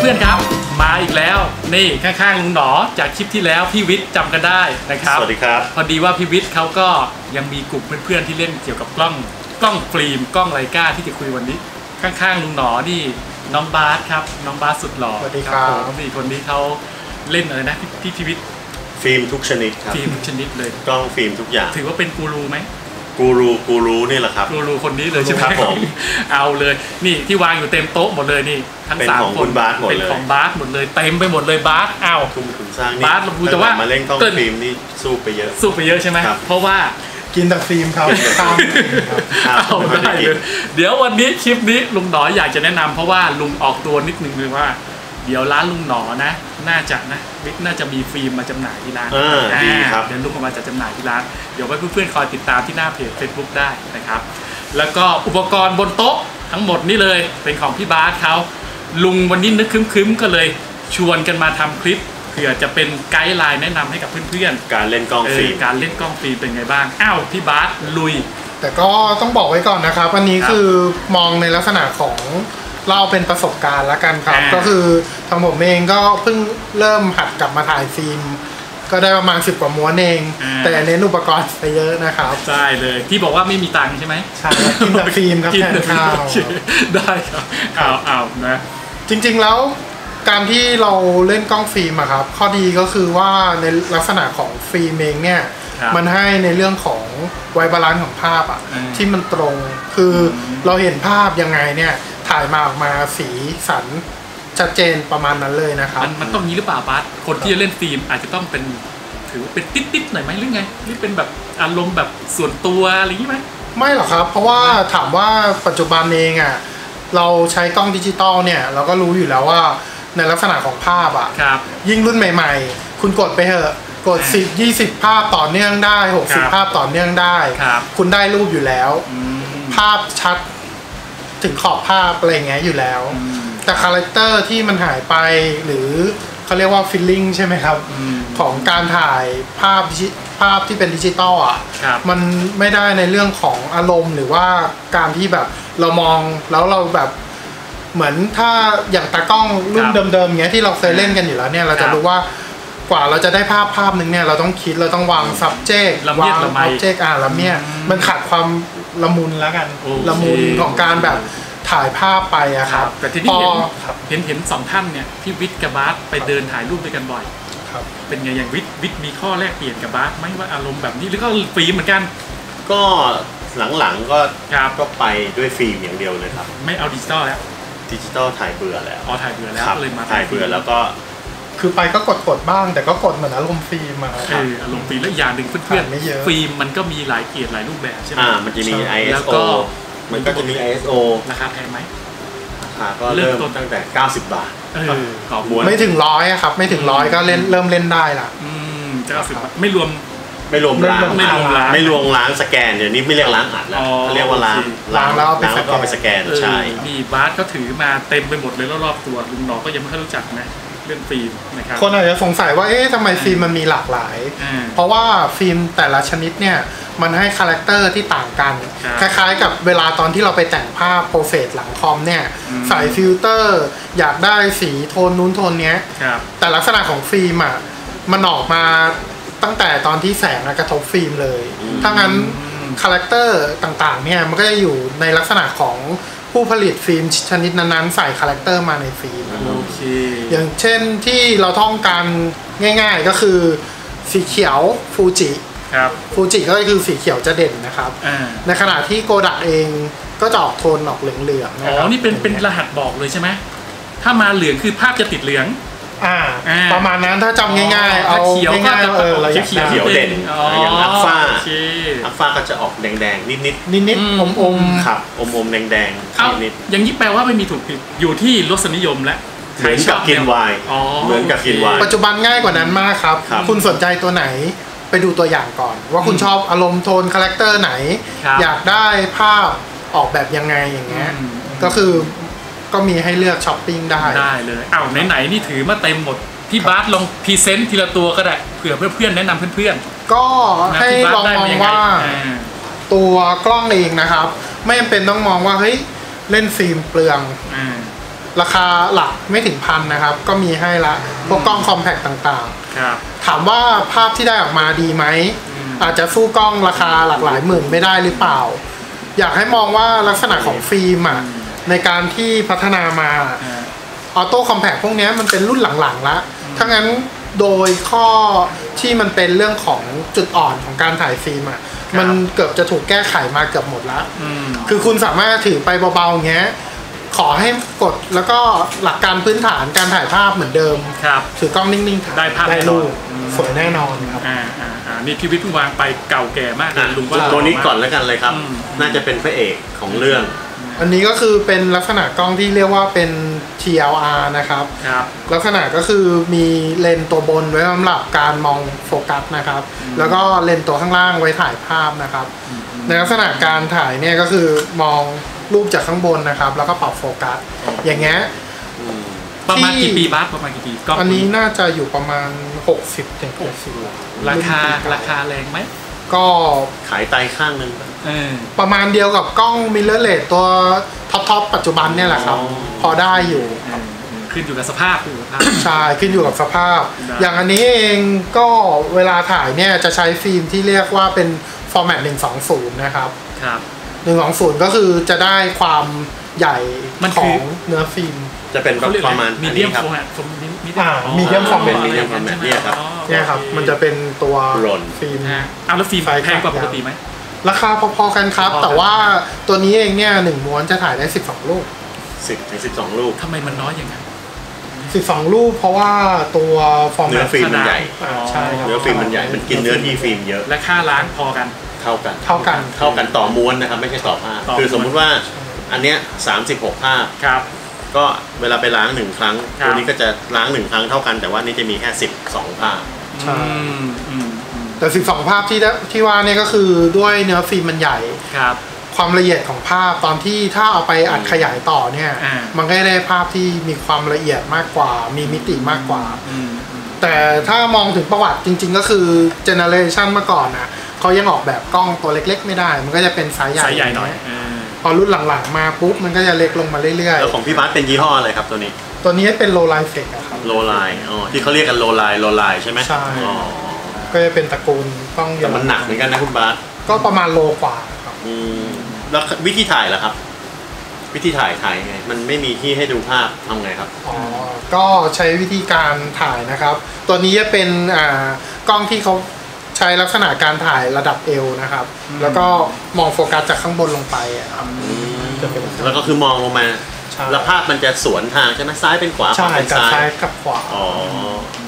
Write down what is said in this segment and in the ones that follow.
เพื่อนๆครับมาอีกแล้วนี่ข้างๆลุงหนอจากคลิปที่แล้วพี่วิทย์จำกันได้นะครับสวัสดีครับพอดีว่าพี่วิทย์เขาก็ยังมีกลุ่มเพื่อนๆที่เล่นเกี่ยวกับกล้องฟิล์มกล้องไลกาที่จะคุยวันนี้ข้างๆลุงหนอนี่น้องบาสครับน้องบาสสุดหล่อสวัสดีครับนี่คนนี้เขาเล่นอะไรนะที่พี่วิทย์ฟิล์มทุกชนิดครับฟิล์มทุกชนิดเลยกล้องฟิล์มทุกอย่างถือว่าเป็นกูรูไหมกูรูนี่แหละครับกูรูคนนี้เลยใช่ไหมครับผมเอาเลยนี่ที่วางอยู่เต็มโต๊ะหมดเลยนี่ทั้งสามคนเป็นของบาสหมดเลยเต็มไปหมดเลยบาสเอาทุนขุนสร้างบาสเราพูดแต่ว่ามาเล่นกล้องฟิล์มนี่สู้ไปเยอะใช่ไหมเพราะว่ากินแต่ฟิล์มครับเอาได้เลยเดี๋ยววันนี้คลิปนี้ลุงหนออยากจะแนะนำเพราะว่าลุงออกตัวนิดนึงเลยว่าเดี๋ยวร้านลุงหนอนะน่าจะมีฟิล์มมาจำหน่ายที่ร้านดีครับเดี๋ยวลุงออกมาจะจำหน่ายที่ร้านเดี๋ยวไว้เพื่อนๆคอยติดตามที่หน้าเพจ Facebook ได้นะครับแล้วก็อุปกรณ์บนโต๊ะทั้งหมดนี่เลยเป็นของพี่บาสเขาลุงวันนี้นึกคึ้มๆก็เลยชวนกันมาทำคลิปเผื่อจะเป็นไกด์ไลน์แนะนำให้กับเพื่อนๆการเล่นกล้องฟิล์มเป็นไงบ้างอ้าวพี่บาสลุยแต่ก็ต้องบอกไว้ก่อนนะครับอันนี้คือมองในลักษณะของเล่าเป็นประสบการณ์ละกันครับก็คือทางผมเองก็เพิ่งเริ่มหัดกลับมาถ่ายฟิล์มก็ได้ประมาณ10 กว่าม้วนเองแต่เน้นอุปกรณ์ไปเยอะนะครับใช่เลยที่บอกว่าไม่มีตังค์ใช่ไหมใช่กินแต่ฟิล์มครับแทนข้าวได้ครับอ้าวนะจริงๆแล้วการที่เราเล่นกล้องฟิล์มครับข้อดีก็คือว่าในลักษณะของฟิล์มเองเนี่ยมันให้ในเรื่องของไวบาลานซ์ของภาพอ่ะที่มันตรงคือเราเห็นภาพยังไงเนี่ยถ่ายมาออกมาสีสันชัดเจนประมาณนั้นเลยนะครับมันต้องนี้หรือเปล่าบาสคนที่จะเล่นฟิล์มอาจจะต้องเป็นถือว่าเป็นติ๊ดๆหน่อยไหมหรือไงหรือเป็นแบบอารมณ์แบบส่วนตัวอะไรอย่างนี้ไหมไม่หรอกครับเพราะว่าถามว่าปัจจุบันเองอ่ะเราใช้กล้องดิจิตอลเนี่ยเราก็รู้อยู่แล้วว่าในลักษณะของภาพอ่ะยิ่งรุ่นใหม่ๆคุณกดไปเถอะกด10-20 ภาพต่อเนื่องได้60 ภาพต่อเนื่องได้คุณได้รูปอยู่แล้วภาพชัดถึงขอบภาพอะไรเงี้ยอยู่แล้วแต่คาแรคเตอร์ที่มันหายไปหรือเขาเรียกว่าฟิลลิ่งใช่ไหมครับของการถ่ายภาพที่เป็นดิจิตอลอ่ะมันไม่ได้ในเรื่องของอารมณ์หรือว่าการที่แบบเรามองแล้วเราแบบเหมือนถ้าอย่างตากล้องรุ่นเดิมๆเงี้ยที่เราเคยเล่นกันอยู่แล้วเนี่ยเราจะรู้ว่ากว่าเราจะได้ภาพหนึ่งเนี่ยเราต้องคิดเราต้องวาง subject วาง object ละเมียมันขาดความละมุนแล้วกันละมุนของการแบบถ่ายภาพไปอะครับแต่ที่นี่เห็น2 ท่านเนี่ยพี่วิทย์กับบาสไปเดินถ่ายรูปด้วยกันบ่อยครับเป็นไงอย่างวิทย์มีข้อแลกเปลี่ยนกับบาสไหมว่าอารมณ์แบบนี้หรือก็ฟิล์มเหมือนกันก็หลังๆก็ไปด้วยฟิล์มอย่างเดียวเลยครับไม่เอาดิจิตอลแล้วดิจิตอลถ่ายเบื่อแล้วอ๋อถ่ายเบื่อแล้วเลยมาถ่ายเบื่อแล้วก็คือไปก็กดบ้างแต่ก็กดเหมือนอารมณ์ฟิล์มมาอารมณ์ฟิล์มและอย่างหนึ่งเพื่อนๆฟิล์มมันก็มีหลายเกรดหลายรูปแบบใช่ไหมมันจะมี ISO มันก็จะมี ISO ราคาแพงไหมราคาก็เริ่มต้นตั้งแต่90 บาทต่อม้วนไม่ถึง100ครับไม่ถึง100ก็เริ่มเล่นได้ละ90 บาทไม่รวมล้างสแกนเดี๋ยวนี้ไม่เรียกล้างอัดแล้วเรียกว่าล้างแล้วก็ไปสแกนใช่มีบาสก็ถือมาเต็มไปหมดเลยรอบตัวลุงหนอก็ยังไม่ค่อยรู้จักนะเรื่องฟิล์มนะครับคนอาจจะสงสัยว่าเอ๊ะทำไมฟิล์มมันมีหลากหลายเพราะว่าฟิล์มแต่ละชนิดเนี่ยมันให้คาแรคเตอร์ที่ต่างกันคล้ายๆกับเวลาตอนที่เราไปแต่งภาพโปรเฟสหลังคอมเนี่ยใส่ฟิลเตอร์อยากได้สีโทนนู้นโทนเนี้ยแต่ลักษณะของฟิล์มอ่ะมันออกมาตั้งแต่ตอนที่แสงกระทบฟิล์มเลยถ้างั้นคาแรคเตอร์ต่างๆเนี่ยมันก็จะอยู่ในลักษณะของผู้ผลิตฟิล์มชนิดนั้นๆใส่คาแรคเตอร์มาในฟิล์มอย่างเช่นที่เราท่องกันง่ายๆก็คือสีเขียวฟูจิก็คือสีเขียวจะเด่นนะครับในขณะที่โกดักเองก็จะออกโทนออกเหลืองๆนะครับนี่เป็นรหัสบอกเลยใช่ไหมถ้ามาเหลืองคือภาพจะติดเหลืองประมาณนั้นถ้าจำง่ายๆเอาง่ายๆเราจะเขียวเด่นอย่างอัลฟาก็จะออกแดงๆนิดๆอมๆครับอมๆแดงๆนิดๆอย่างนี้แปลว่าไม่มีถูกผิดอยู่ที่รสนิยมและเหมือนกับกินไวน์ปัจจุบันง่ายกว่านั้นมากครับคุณสนใจตัวไหนไปดูตัวอย่างก่อนว่าคุณชอบอารมณ์โทนคาแรคเตอร์ไหนอยากได้ภาพออกแบบยังไงอย่างเงี้ยก็คือก็มีให้เลือกช้อปปิ้งได้เลยอ้าวไหนๆนี่ถือมาเต็มหมดพี่บาสลองพรีเซนต์ทีละตัวก็ได้เผื่อเพื่อนๆแนะนำเพื่อนๆก็ให้ลองมองว่าตัวกล้องเองนะครับไม่จำเป็นต้องมองว่าเฮ้ยเล่นฟิล์มเปลือง ราคาหลักไม่ถึงพันนะครับก็มีให้ละพวกกล้องคอมแพคต่างๆถามว่าภาพที่ได้ออกมาดีไหมอาจจะสู้กล้องราคาหลากหลายหมื่นไม่ได้หรือเปล่าอยากให้มองว่าลักษณะของฟิล์มอ่ะในการที่พัฒนามาออโต้คอมแพคพวกนี้มันเป็นรุ่นหลังๆละทั้งนั้นโดยข้อที่มันเป็นเรื่องของจุดอ่อนของการถ่ายฟิล์มอ่ะมันเกือบจะถูกแก้ไขมาเกือบหมดละคือคุณสามารถถือไปเบาๆเงี้ยขอให้กดแล้วก็หลักการพื้นฐานการถ่ายภาพเหมือนเดิมถือกล้องนิ่งๆได้ภาพได้รูปสวยแน่นอนครับนี่พี่วิทย์เพิ่งวางไปเก่าแก่มากเลยลุงว่าตัวนี้ก่อนแล้วกันเลยครับน่าจะเป็นพระเอกของเรื่องอันนี้ก็คือเป็นลักษณะกล้องที่เรียกว่าเป็น TLR นะครับลักษณะก็คือมีเลนส์ตัวบนไว้สำหรับการมองโฟกัสนะครับแล้วก็เลนส์ตัวข้างล่างไว้ถ่ายภาพนะครับในลักษณะการถ่ายเนี่ยก็คือมองรูปจากข้างบนนะครับแล้วก็ปรับโฟกัสอย่างเงี้ยประมาณกี่ปีบ้างประมาณกี่ปีก็อันนี้น่าจะอยู่ประมาณ 60-80 ราคาแรงไหมก็ขายไตข้างนึงประมาณเดียวกับกล้องมิเรอร์เลสตัวท็อปปัจจุบันเนี่ยแหละครับพอได้อยู่ขึ้นอยู่กับสภาพใช่ขึ้นอยู่กับสภาพอย่างอันนี้เองก็เวลาถ่ายเนี่ยจะใช้ฟิล์มที่เรียกว่าเป็นฟอร์แมต120นะครับ120ก็คือจะได้ความใหญ่ของเนื้อฟิล์มจะเป็นประมาณมีเดียมฟอร์แมตเนี่ยครับมันจะเป็นตัวฟิล์มเอาแล้วฟิล์มแพงกว่าปกติไหมราคาพอๆกันครับแต่ว่าตัวนี้เองเนี่ยหนึ่งม้วนจะถ่ายได้12รูป10-12รูปทำไมมันน้อยอย่างนั้น12รูปเพราะว่าตัวฟอร์แมตเนื้อฟิล์มมันใหญ่ใช่เนื้อฟิล์มมันใหญ่มันกินเนื้อที่ฟิล์มเยอะและค่าล้างพอกันเท่ากันต่อม้วนนะครับไม่ใช่ต่อภาพคือสมมุติว่าอันเนี้ย36ภาพครับก็เวลาไปล้าง1ครั้งตัวนี้ก็จะล้าง1ครั้งเท่ากันแต่ว่านี้จะมีแค่12ภาพแต่12ภาพที่ว่าเนี่ยก็คือด้วยเนื้อฟิล์มมันใหญ่ครับความละเอียดของภาพตอนที่ถ้าเอาไปอัดขยายต่อเนี่ยมันก็ได้ภาพที่มีความละเอียดมากกว่ามีมิติมากกว่าแต่ถ้ามองถึงประวัติจริงๆก็คือเจเนอเรชันเมื่อก่อนนะเขายังออกแบบกล้องตัวเล็กๆไม่ได้มันก็จะเป็นสายใหญ่หน่อยพอรุ่นหลังๆมาปุ๊บมันก็จะเล็กลงมาเรื่อยๆแล้วของพี่บัสเป็นยี่ห้ออะไรครับตัวนี้เป็นโลไลเฟกครับโลไลอ๋อที่เขาเรียกกันโลไลใช่ไหมใช่ก็จะเป็นตระกูลกล้องแต่มันหนักเหมือนกันนะคุณบัสก็ประมาณโลกว่าครับแล้ววิธีถ่ายล่ะครับวิธีถ่ายไงมันไม่มีที่ให้ดูภาพทำไงครับอ๋อก็ใช้วิธีการถ่ายนะครับตัวนี้จะเป็นกล้องที่เขาใช้ลักษณะการถ่ายระดับเอวนะครับแล้วก็มองโฟกัสจากข้างบนลงไปครับแล้วก็คือมองลงมาแล้วภาพมันจะสวนทางใช่ไหมซ้ายเป็นขวาเป็นซ้ายกับขวา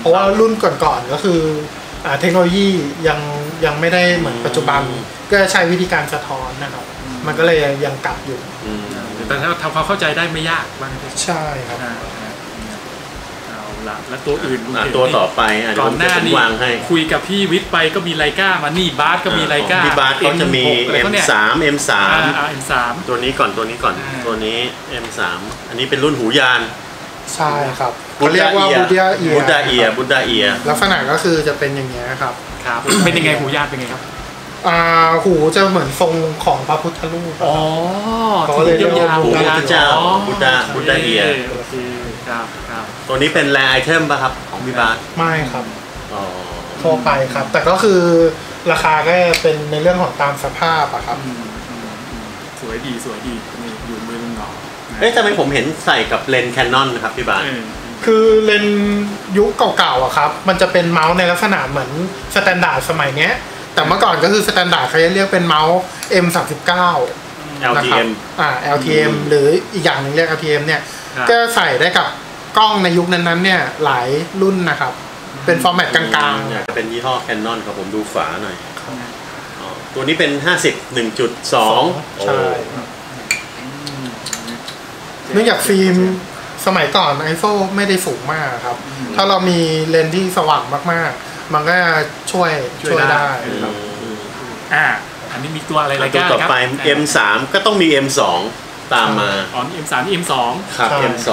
เพราะว่ารุ่นก่อนๆก็คือเทคโนโลยียังไม่ได้เหมือนปัจจุบันก็ใช้วิธีการสะท้อนนะครับมันก็เลยยังกลับอยู่แต่ถ้าทำความเข้าใจได้ไม่ยากบ้างใช่ครับแล้วตัวอื่นตัวต่อไปก่อนหน้านี้คุยกับพี่วิทย์ไปก็มีไลกามานี่บาสก็มีไลกาพี่บาสเขาจะมี M3 M3 ตัวนี้ก่อนตัวนี้ M3 อันนี้เป็นรุ่นหูยานใช่ครับเขาเรียกว่าบูดาเอียลักษณะก็คือจะเป็นอย่างนี้ครับเป็นยังไงหูยานเป็นไงครับหูจะเหมือนทรงของพระพุทธรูปอ๋อเขาเรียกว่าบูดาเอียตัวนี้เป็นแรร์ไอเทมป่ะครับของพี่บาสไม่ครับทั่วไปครับแต่ก็คือราคาก็เป็นในเรื่องของตามสภาพอะครับสวยดีนี่อยู่มือลุงน้องเอ๊ะทำไมผมเห็นใส่กับเลนส์แคนนอนนะครับพี่บาสคือเลนส์ยุคเก่าๆอะครับมันจะเป็นเมาส์ในลักษณะเหมือนสแตนดาร์ดสมัยเนี้ยแต่เมื่อก่อนก็คือสแตนดาร์ดเขาจะเรียกเป็นเมาส์ M39 LTM LTM หรืออีกอย่างหนึ่งเรียก LTM เนี่ยก็ใส่ได้กับกล้องในยุคนั้นเนี่ยหลายรุ่นนะครับเป็นฟอร์แมตกลางๆเนี่ยเป็นยี่ห้อ Canon ครับผมดูฝาหน่อยตัวนี้เป็น50 1.2 ใช่เนื่องจากฟิล์มสมัยก่อน ISO ไม่ได้สูงมากครับถ้าเรามีเลนส์ที่สว่างมากๆมันก็ช่วยได้ครับอันนี้มีตัวอะไรกันครับต่อไป M3 ก็ต้องมี M2 ตามมาอ๋อ M3 นี่ M2 ครับ M2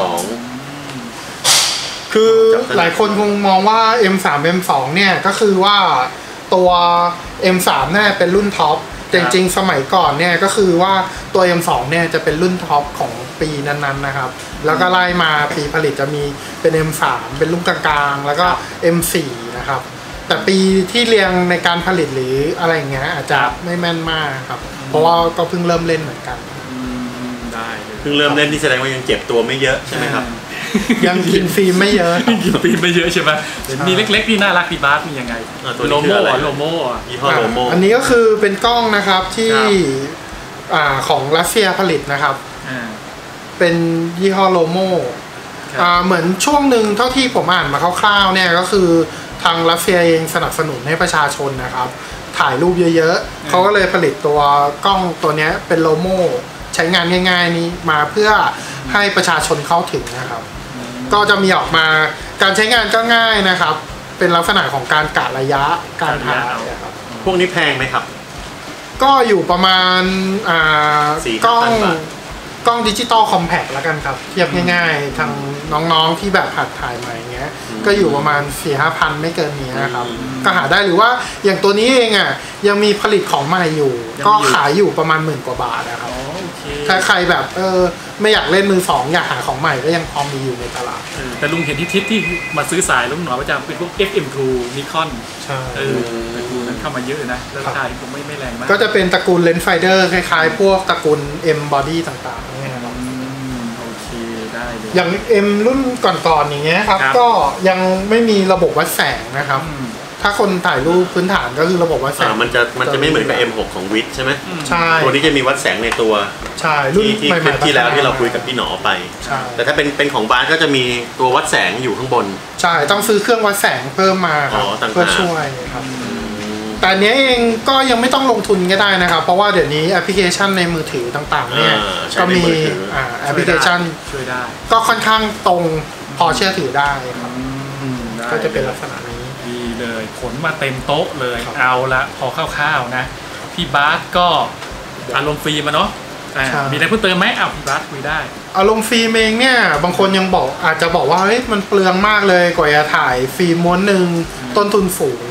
คือหลายคนคงมองว่า M3 M2 เนี่ยก็คือว่าตัว M3 เนี่ยเป็นรุ่นท็อปจริงๆสมัยก่อนเนี่ยก็คือว่าตัว M2 เนี่ยจะเป็นรุ่นท็อปของ ปีนั้นๆนะครับแล้วก็ไล่มาปีผลิตจะมีเป็น M3 เป็นลูกกลางๆแล้วก็ M4 นะครับแต่ปีที่เรียงในการผลิตหรืออะไรอย่างเงี้ยอาจจะไม่แม่นมากครับเพราะว่าก็เพิ่งเริ่มเล่นเหมือนกันได้เพิ่งเริ่มเล่นนี่แสดงว่ายังเจ็บตัวไม่เยอะใช่ไหมครับยังกินฟิล์มไม่เยอะกินฟิล์มไม่เยอะใช่ไหมมีเล็กๆที่น่ารักดีบาร์มียังไงโลโม่โลโม่ยี่ห้อโลโม่อันนี้ก็คือเป็นกล้องนะครับที่ของรัสเซียผลิตนะครับเป็นยี่ห้อโลโม่เหมือนช่วงหนึ่งเท่าที่ผมอ่านมาคร่าวๆเนี่ยก็คือทางรัสเซียเองสนับสนุนให้ประชาชนนะครับถ่ายรูปเยอะๆเขาก็เลยผลิตตัวกล้องตัวนี้เป็นโลโม่ใช้งานง่ายๆนี้มาเพื่อให้ประชาชนเข้าถึงนะครับก็จะมีออกมาการใช้งานก็ง่ายนะครับเป็นลักษณะของการกะระยะการถ่ายครับพวกนี้แพงไหมครับก็อยู่ประมาณกล้องดิจิตอลคอมแพคแล้วกันครับเทียบง่ายๆทางน้องๆที่แบบหัดถ่ายมาอย่างเงี้ยก็อยู่ประมาณ 4-5 พันไม่เกินนี้นะครับก็หาได้หรือว่าอย่างตัวนี้เองอ่ะยังมีผลิตของใหม่อยู่ก็ขายอยู่ประมาณ10,000 กว่าบาทนะครับถ้าใครแบบไม่อยากเล่นมือสองอยากหาของใหม่ก็ยังพอมีอยู่ในตลาดแต่ลุงเห็นทิปที่มาซื้อสายลุงหน่อยประจำเป็นพวก FM2 Nikon ใช่นั้นเข้ามาเยอะนะราคาผมไม่แรงมากก็จะเป็นตระกูลเลนส์ไฟเดอร์คล้ายๆพวกตระกูล M body ต่างๆนี่ครับโอเคได้เลยอย่าง M รุ่นก่อนๆอย่างเงี้ยครับก็ยังไม่มีระบบวัดแสงนะครับถ้าคนถ่ายรูปพื้นฐานก็คือระบบวัดแสงมันจะไม่เหมือนกับ M6 ของวิทใช่ไหมใช่ตัวนี้จะมีวัดแสงในตัวใช่รุ่นที่คลิปที่แล้วที่เราคุยกับพี่หนอไปแต่ถ้าเป็นของบ้านก็จะมีตัววัดแสงอยู่ข้างบนใช่ต้องซื้อเครื่องวัดแสงเพิ่มมาเพื่อช่วยครับแต่เนี้ยเองก็ยังไม่ต้องลงทุนก็ได้นะครับเพราะว่าเดี๋ยวนี้แอปพลิเคชันในมือถือต่างๆเนี่ยก็มีแอปพลิเคชันช่วยได้ก็ค่อนข้างตรงพอเชื่อถือได้ครับก็จะเป็นลักษณะนี้เลยผลมาเต็มโต๊ะเลยเอาละพอคร่าวๆนะพี่บาสก็อารมณ์ฟรีมาเนาะมีอะไรเพิ่มเติมไหมอ้าวพี่บาสคุยได้อารมณ์ฟรีเองเนี่ยบางคนยังบอกอาจจะบอกว่าเฮ้ยมันเปลืองมากเลยกว่าจะถ่ายฟิล์มม้วนหนึ่งต้นทุนสูง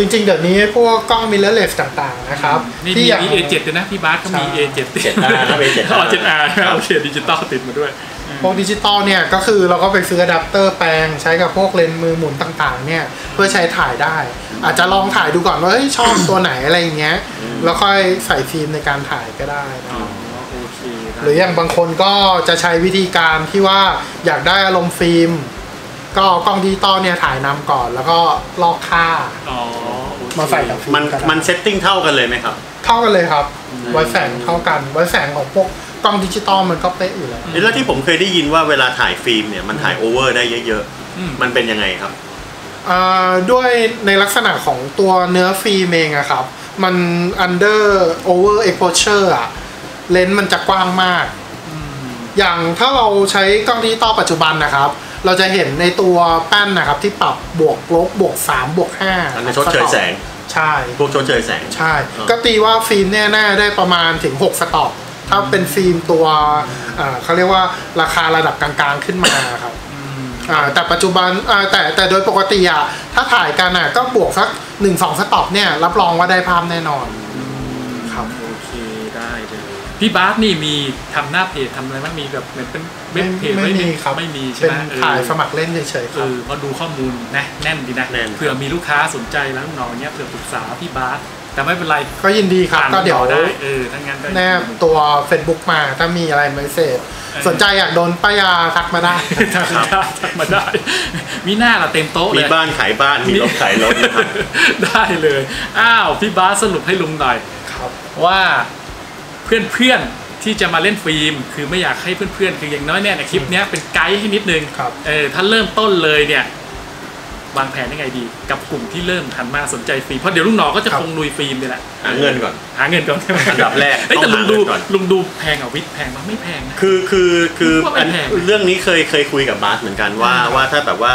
จริงๆเดี๋ยวนี้พวกกล้องมิเรอร์เลสต่างๆนะครับที่อย่าง A7 ด้วยนะพี่บาสก็มี A7 ติด A7R โอเคดิจิตอลติดมาด้วยพวกดิจิตอลเนี่ยก็คือเราก็ไปซื้ออะแดปเตอร์แปลงใช้กับพวกเลนส์มือหมุนต่างๆเนี่ยเพื่อใช้ถ่ายได้อาจจะลองถ่ายดูก่อนว่าเฮ้ยชอบตัวไหนอะไรอย่างเงี้ยแล้วค่อยใส่ฟิล์มในการถ่ายก็ได้นะครับหรืออย่างบางคนก็จะใช้วิธีการที่ว่าอยากได้อารมณ์ฟิล์มก็กล้องดิจิตอลเนี่ยถ่ายนำก่อนแล้วก็ลอกค่ามาใส่กับฟิล์มมันเซตติ้งเท่ากันเลยไหมครับเท่ากันเลยครับวัดแสงเท่ากันวัดแสงของพวกกล้องดิจิตอลมันก็เป๊ะอยู่แล้วแล้วที่ผมเคยได้ยินว่าเวลาถ่ายฟิล์มเนี่ยมันถ่ายโอเวอร์ได้เยอะๆมันเป็นยังไงครับด้วยในลักษณะของตัวเนื้อฟิล์มเองอะครับมัน over exposure อะเลนส์มันจะกว้างมากอย่างถ้าเราใช้กล้องดิจิตอลปัจจุบันนะครับเราจะเห็นในตัวแป้นนะครับที่ปรับบวกลบบวก3บวก5อันนี้ชดเชยแสงใช่พวกชดเชยแสงใช่ก็ตีว่าฟิล์มแน่ๆได้ประมาณถึง6สต็อกถ้าเป็นฟิล์มตัวเขาเรียกว่าราคาระดับกลางๆขึ้นมาครับแต่ปัจจุบันแต่โดยปกติอะถ้าถ่ายกันอะก็บวกสัก 1-2 สต็อกเนี่ยรับรองว่าได้ภาพแน่นอนครับโอเคได้เลยพี่บาสนี่มีทำหน้าเพจทำอะไรบ้างมีแบบเป็นเว็บเพจไม่มีครับไม่มีใช่ไหมถ่ายสมัครเล่นเฉยๆครับมาดูข้อมูลนะแน่นดีนะเผื่อมีลูกค้าสนใจแล้วน้องเนี้ยเผื่อปรึกษาพี่บาสแต่ไม่เป็นไรก็ยินดีครับก็เดี๋ยวได้ทั้งงานได้แนบตัว Facebook มาถ้ามีอะไรมาเสพสนใจอยากโดนป้ายาทักมาได้ทักมาได้มีหน้าเราเต็มโต๊ะเลยมีบ้านขายบ้านมีรถขายรถนะครับได้เลยอ้าวพี่บาสสรุปให้ลุงหน่อยครับว่าเพื่อนๆที่จะมาเล่นฟิล์มคือไม่อยากให้เพื่อนๆคืออย่างน้อยแน่ในคลิปนี้เป็นไกด์ให้นิดนึงถ้าเริ่มต้นเลยเนี่ยวางแผนยังไงดีกับกลุ่มที่เริ่มหันมาสนใจฟิล์มเพราะเดี๋ยวลุงหนอก็จะคงลุยฟิล์มนี่แหละหาเงินก่อนอันดับแรกแต่ลุงดูแพงกับวิทย์แพงมั้ยไม่แพงนะคือเรื่องนี้เคยคุยกับบาสเหมือนกันว่าถ้าแบบว่า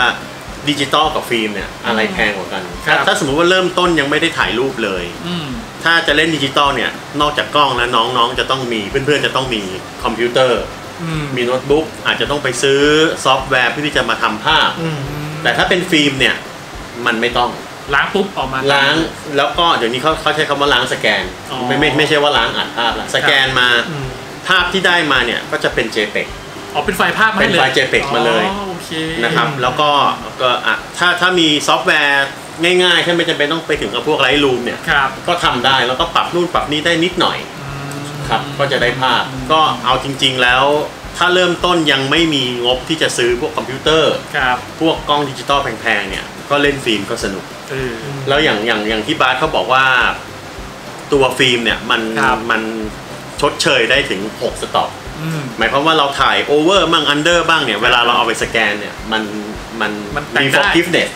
ดิจิตอลกับฟิล์มเนี่ยอะไรแพงกว่ากันถ้าสมมติว่าเริ่มต้นยังไม่ได้ถ่ายรูปเลยถ้าจะเล่นดิจิตอลเนี่ยนอกจากกล้องแล้วน้องๆจะต้องมีเพื่อนๆจะต้องมีคอมพิวเตอร์มีโน้ตบุ๊กอาจจะต้องไปซื้อซอฟต์แวร์เพื่อที่จะมาทำภาพแต่ถ้าเป็นฟิล์มเนี่ยมันไม่ต้องล้างปุ๊บออกมาล้างแล้วก็เดี๋ยวนี้เขาใช้คำว่าล้างสแกนไม่ใช่ว่าล้างอัดภาพละสแกนมา ภาพที่ได้มาเนี่ยก็จะเป็น JPEG อ๋อเป็นไฟล์ภาพมาเลยเป็นไฟล์ JPEG มาเลยนะครับแล้วก็ถ้ามีซอฟต์แวร์ง่ายๆแค่ไม่จำเป็นต้องไปถึงกับพวก Lightroom เนี่ยก็ทำได้แล้วก็ปรับนู่นปรับนี้ได้นิดหน่อยครับก็จะได้ภาพก็เอาจริงๆแล้วถ้าเริ่มต้นยังไม่มีงบที่จะซื้อพวกคอมพิวเตอร์พวกกล้องดิจิตอลแพงๆเนี่ยก็เล่นฟิล์มก็สนุกแล้วอย่างที่บาสเขาบอกว่าตัวฟิล์มเนี่ยมันชดเชยได้ถึง6สต็อกหมายความว่าเราถ่ายโอเวอร์บ้างอันเดอร์บ้างเนี่ยเวลาเราเอาไปสแกนเนี่ยมันมีฟอร์กิฟเนส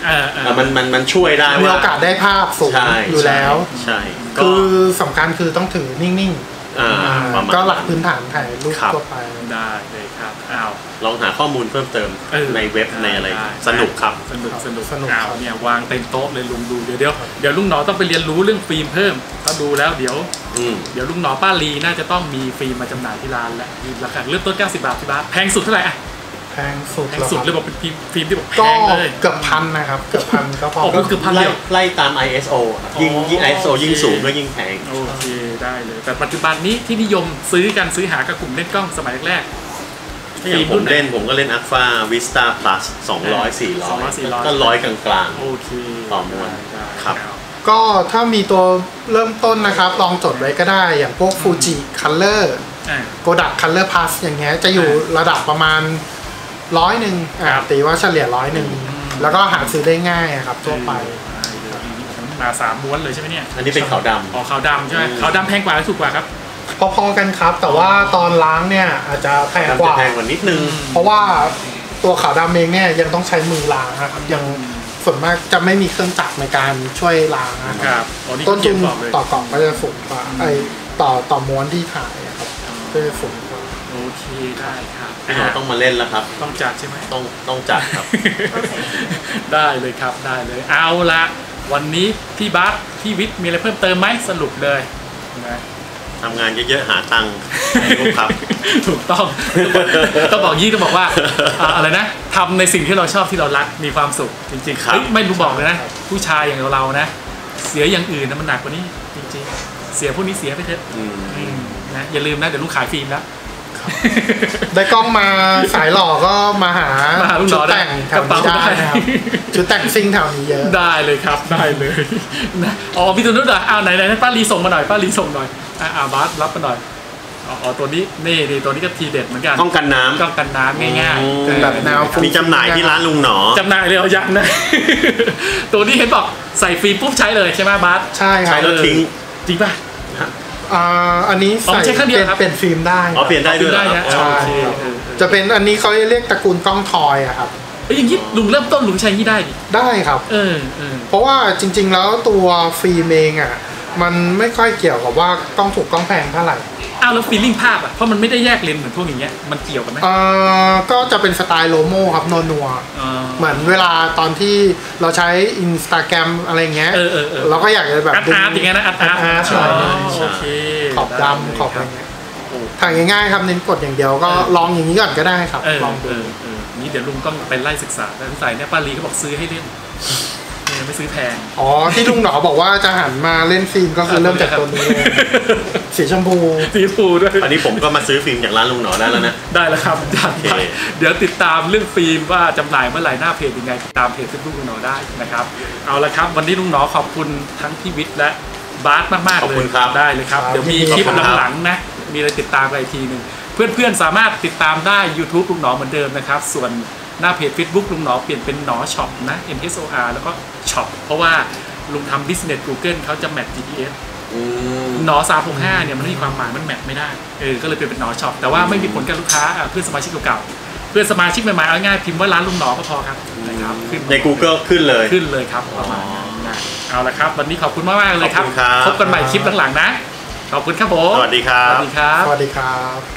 มันช่วยได้มีโอกาสได้ภาพสูงอยู่แล้วใช่คือสำคัญคือต้องถือนิ่งๆก็หลักพื้นฐานถ่ายรูปทั่วไปได้เลยครับอ้าวลองหาข้อมูลเพิ่มเติมในเว็บในอะไรสนุกครับสนุกอ้าวเนี่ยวางเต็มโต๊ะเลยลุงดูเดี๋ยวลุงหนอต้องไปเรียนรู้เรื่องฟิล์มเพิ่มก็ดูแล้วเดี๋ยวลุงหนอป้าลีน่าจะต้องมีฟิล์มมาจำหน่ายที่ร้านและราคาเริ่มต้น90 บาทที่บาทแพงสุดเท่าไหร่อะแพงสุดเลยบอกเป็นฟิล์มที่บอกแพงเลยเกือบพันนะครับเกือบพันก็พอก็คือพันไล่ตาม ISO ยิ่ง ISO ยิ่งสูงก็ยิ่งแพงโอเคได้เลยแต่ปัจจุบันนี้ที่นิยมซื้อกันซื้อหากับกลุ่มเล่นกล้องสมัยแรกอย่างผมก็เล่น Alpha Vista Plus 200-400 ก็100 กลางๆโอเคต่อมวลครับก็ถ้ามีตัวเริ่มต้นนะครับลองจดไว้ก็ได้อย่างพวก Fuji Color Kodak Color Plus อย่างเงี้ยจะอยู่ระดับประมาณ100ตีว่าเฉลี่ย100แล้วก็หาซื้อได้ง่ายครับทั่วไปมา3 ม้วนเลยใช่ไหมเนี่ยอันนี้เป็นขาวดำอ๋อขาวดำใช่ไหมขาวดำแพงกว่าหรือถูกกว่าครับพอๆกันครับแต่ว่าตอนล้างเนี่ยอาจจะแพงกว่านิดนึงเพราะว่าตัวขาวดำเองเนี่ยยังต้องใช้มือล้างนะครับยังส่วนมากจะไม่มีเครื่องจักรในการช่วยล้างนะครับต้นทุนต่อกล่องก็จะสูงกว่าไอต่อม้วนที่ขายครับก็จะสูงกว่าโอเคได้ครับเราต้องมาเล่นแล้วครับต้องจัดใช่ไหมต้องจัดครับได้เลยครับได้เลยเอาละวันนี้พี่บัสพี่วิทย์มีอะไรเพิ่มเติมไหมสรุปเลยนะทำงานเยอะๆหาตังค์ครับถูกต้องต้องบอกยี่ต้องบอกว่าอะไรนะทำในสิ่งที่เราชอบที่เรารักมีความสุขจริงๆครับไม่รู้บอกเลยนะผู้ชายอย่างเรานะเสียอย่างอื่นนะมันหนักกว่านี้จริงๆเสียพวกนี้เสียไปเถอะนะอย่าลืมนะเดี๋ยวลูกขายฟิล์มแล้วได้กล้องมาสายหล่อก็มาหาชุดแต่งกระเป๋าได้ครับชุดแต่งซิ่งแถวนี้เยอะได้เลยครับได้เลยนะอ๋อพี่ตุนนุ่นอ้าวไหนๆป้าลีส่งมาหน่อยป้าลีส่งหน่อยบาสรับมาหน่อยอ๋อตัวนี้นี่ตัวนี้ก็ทีเด็ดเหมือนกันต้องกันน้ำต้องกันน้ำง่ายๆเป็นแบบแนวมีจำหน่ายที่ร้านลุงหนอจำหน่ายเลยเอายันนะตัวนี้เห็นบอกใส่ฟิล์มปุ๊บใช้เลยใช่ไหมบาสใช่ครับใช้แล้วทิ้งจริงป่ะอันนี้ใส่เป็นฟิล์มได้เปลี่ยนได้ด้วยนะใช่จะเป็นอันนี้เขาเรียกตระกูลกล้องทอยอะครับอย่างนี้ลุงเริ่มต้นลุงใช้ที่ได้ครับเพราะว่าจริงๆแล้วตัวฟิล์มเองอะมันไม่ค่อยเกี่ยวกับว่ากล้องถูกกล้องแพงเท่าไหร่อ้าวแล้วฟีลลิ่งภาพอะเพราะมันไม่ได้แยกเลนส์เหมือนพวกอย่างเงี้ยมันเกี่ยวกันไหมก็จะเป็นสไตล์โลโม่ครับนัวเหมือนเวลาตอนที่เราใช้ Instagram อะไรเงี้ยเราก็อยากจะแบบอัดอย่างเงี้ยนะอัดโอเคขอบดำขอบอะไรเงี้ยถ่ายง่ายๆครับเน้นกดอย่างเดียวก็ลองอย่างนี้ก่อนก็ได้ครับลองดูนี่เดี๋ยวลุงต้องไปไล่ศึกษาแล้วใส่เนี่ยป้าลีก็บอกซื้อให้เล่นไม่ซื้อแพงอ๋อที่ลุงหนอบอกว่าจะหันมาเล่นฟิล์มก็คือเริ่มจากตัวนี้สีชมพูด้วยอันนี้ผมก็มาซื้อฟิล์มจากร้านลุงหนอได้แล้วนะได้แล้วครับเดี๋ยวติดตามเรื่องฟิล์มว่าจำหน่ายเมื่อไหร่หน้าเพจยังไงติดตามเพจFacebookลุงหนอได้นะครับเอาละครับวันนี้ลุงหนอขอบคุณทั้งพี่วิทย์และบาสมากๆเลยได้เลยครับเดี๋ยวมีคลิปหลังๆนะมีอะไรติดตามอะไรทีหนึ่งเพื่อนๆสามารถติดตามได้ YouTube ลุงหนอเหมือนเดิมนะครับส่วนหน้าเพจ Facebook ลุงหนอเปลี่ยนเป็นหนอช็อปนะ NSOR แล้วก็ช็อปเพราะว่าลุงทำ Business Google เขาจะแมท GPS หนอ365เนี่ยมันไม่มีความหมายมันแมทไม่ได้ก็เลยเปลี่ยนเป็นหนอช็อปแต่ว่าไม่มีผลกับลูกค้าเพื่อนสมาชิกเก่าๆเพื่อนสมาชิกใหม่ๆเอาง่ายพิมพ์ว่าร้านลุงหนอก็พอครับนะครับใน Google ขึ้นเลยครับประมาณนั้นเอาละครับวันนี้ขอบคุณมากๆเลยครับพบกันใหม่คลิปหลังๆนะขอบคุณครับผมสวัสดีครับ